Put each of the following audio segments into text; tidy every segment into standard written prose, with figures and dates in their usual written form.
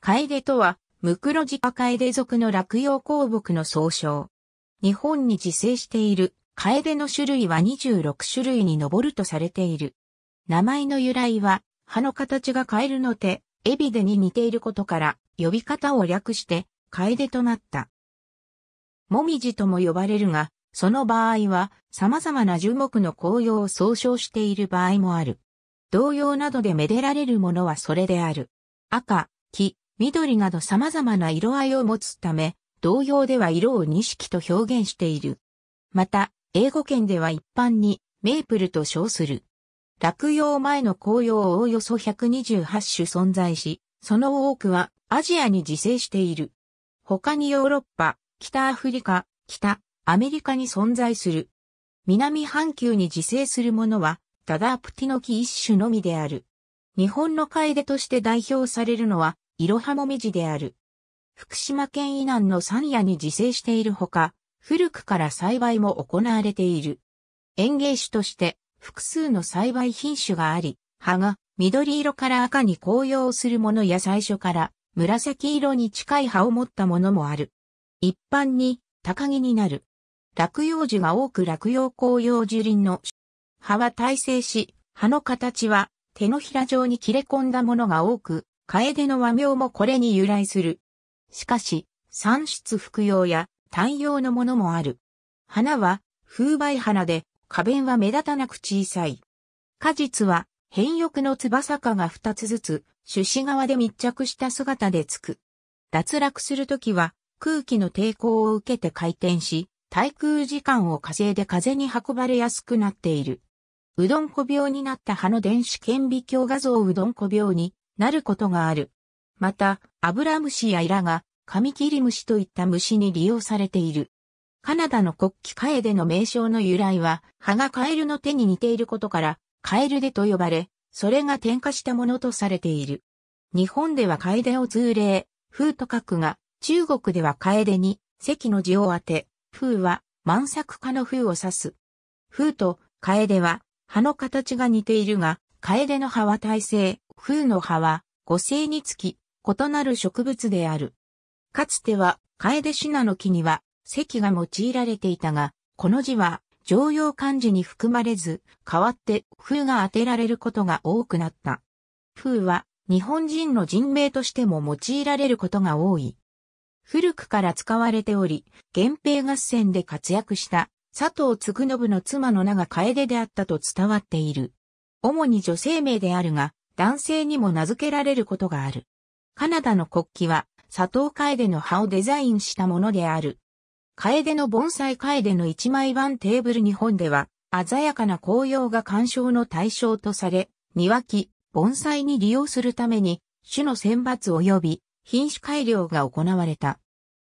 楓とは、ムクロジカカエデ属の落葉高木の総称。日本に自生しているカエデの種類は26種類に上るとされている。名前の由来は、葉の形がカエルの手、エビデに似ていることから、呼び方を略して、楓となった。もみじとも呼ばれるが、その場合は、様々な樹木の紅葉を総称している場合もある。童謡などでめでられるものはそれである。赤、黄、緑など様々な色合いを持つため、童謡では色を錦と表現している。また、英語圏では一般に、メープルと称する。落葉前の紅葉をおよそ128種存在し、その多くはアジアに自生している。他にヨーロッパ、北アフリカ、北アメリカに存在する。南半球に自生するものは、ダダープティの木一種のみである。日本の楓として代表されるのは、イロハモミジである。福島県以南の山野に自生しているほか、古くから栽培も行われている。園芸種として、複数の栽培品種があり、葉が緑色から赤に紅葉するものや最初から紫色に近い葉を持ったものもある。一般に高木になる。落葉樹が多く落葉紅葉樹林の葉は耐性し、葉の形は手のひら状に切れ込んだものが多く、楓の和名もこれに由来する。しかし、産出複葉や単葉のものもある。花は風媒花で、花弁は目立たなく小さい。果実は、変翼の翼科が2つずつ、種子側で密着した姿でつく。脱落するときは、空気の抵抗を受けて回転し、滞空時間を稼いで風に運ばれやすくなっている。うどんこ病になった葉の電子顕微鏡画像うどんこ病になることがある。また、アブラムシやイラガ、カミキリムシといった虫に利用されている。カナダの国旗カエデの名称の由来は、葉がカエルの手に似ていることから、カエルデと呼ばれ、それが転化したものとされている。日本ではカエデを通例、風と書くが、中国ではカエデに、石の字を当て、風は、満作家の風を指す。風とカエデは、葉の形が似ているが、カエデの葉は耐性、風の葉は、互生につき、異なる植物である。かつては、カエデシナの木には、石が用いられていたが、この字は常用漢字に含まれず、代わって風が当てられることが多くなった。風は日本人の人名としても用いられることが多い。古くから使われており、源平合戦で活躍した佐藤嗣信の妻の名が楓であったと伝わっている。主に女性名であるが、男性にも名付けられることがある。カナダの国旗は佐藤楓の葉をデザインしたものである。楓の盆栽楓の一枚盤テーブル日本では、鮮やかな紅葉が鑑賞の対象とされ、庭木、盆栽に利用するために、種の選抜及び品種改良が行われた。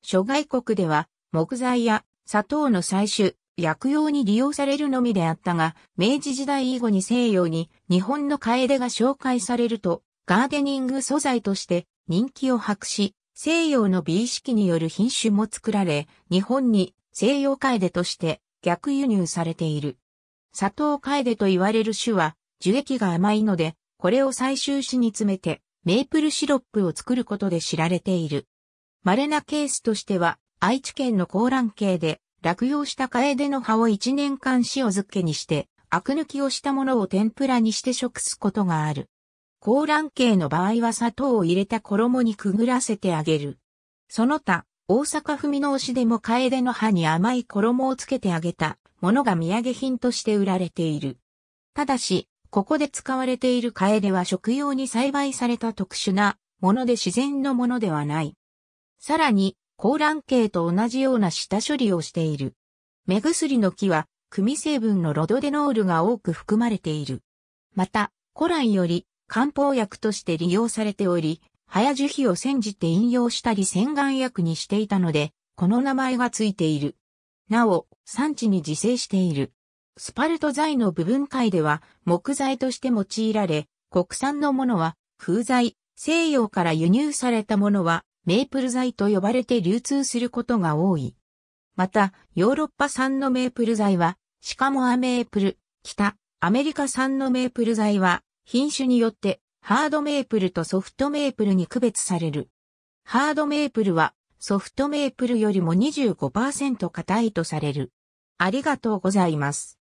諸外国では、木材や砂糖の採取、薬用に利用されるのみであったが、明治時代以後に西洋に日本の楓が紹介されると、ガーデニング素材として人気を博し、西洋の美意識による品種も作られ、日本に西洋楓として逆輸入されている。佐藤楓と言われる種は樹液が甘いので、これを採集し煮詰めてメープルシロップを作ることで知られている。稀なケースとしては、愛知県の香蘭渓で落葉した楓の葉を1年間塩漬けにして、アク抜きをしたものを天ぷらにして食すことがある。香蘭渓の場合は砂糖を入れた衣にくぐらせてあげる。その他、大阪府箕面市でも楓の葉に甘い衣をつけてあげたものが土産品として売られている。ただし、ここで使われている楓は食用に栽培された特殊なもので自然のものではない。さらに、香蘭渓と同じような下処理をしている。目薬の木は、組成分のロドデノールが多く含まれている。また、古来より、漢方薬として利用されており、葉や樹皮を煎じて飲用したり洗顔薬にしていたので、この名前がついている。なお、産地に自生している。スパルト材の部分界では木材として用いられ、国産のものは風材、西洋から輸入されたものはメープル材と呼ばれて流通することが多い。また、ヨーロッパ産のメープル材は、シカモアメープル、北アメリカ産のメープル材は、品種によってハードメープルとソフトメープルに区別される。ハードメープルはソフトメープルよりも 25% 硬いとされる。ありがとうございます。